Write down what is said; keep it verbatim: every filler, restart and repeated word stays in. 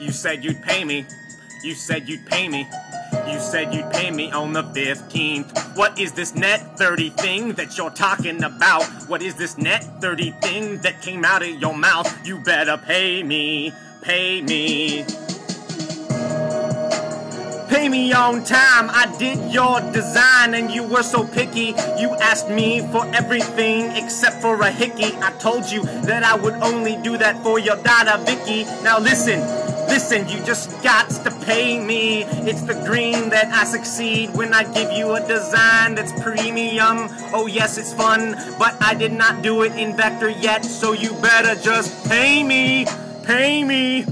You said you'd pay me. You said you'd pay me. You said you'd pay me on the fifteenth. What is this net thirty thing that you're talking about? What is this net thirty thing that came out of your mouth? You better pay me. Pay me. Pay me on time, I did your design and you were so picky. You asked me for everything except for a hickey. I told you that I would only do that for your daughter Vicky. Now listen, listen, you just got to pay me. It's the dream that I succeed when I give you a design that's premium. Oh yes, it's fun, but I did not do it in vector yet. So you better just pay me, pay me.